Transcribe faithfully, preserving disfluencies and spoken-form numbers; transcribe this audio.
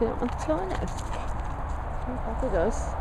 she didn't want to try it. Off it goes.